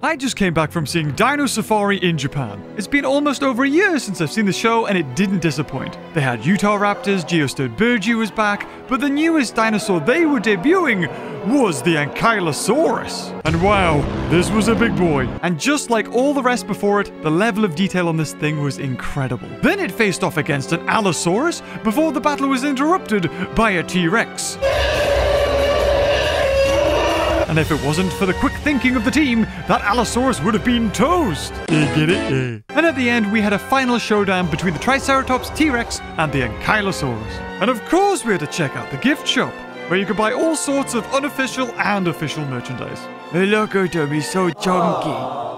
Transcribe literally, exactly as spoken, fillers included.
I just came back from seeing Dino Safari in Japan. It's been almost over a year since I've seen the show and it didn't disappoint. They had Utah raptors, Geostod Burgi was back, but the newest dinosaur they were debuting was the Ankylosaurus. And wow, this was a big boy. And just like all the rest before it, the level of detail on this thing was incredible. Then it faced off against an Allosaurus before the battle was interrupted by a T-Rex. And if it wasn't for the quick thinking of the team, that Allosaurus would have been toast. And at the end, we had a final showdown between the Triceratops, T-Rex, and the Ankylosaurus. And of course, we had to check out the gift shop, where you could buy all sorts of unofficial and official merchandise. The Logoderm is so chunky.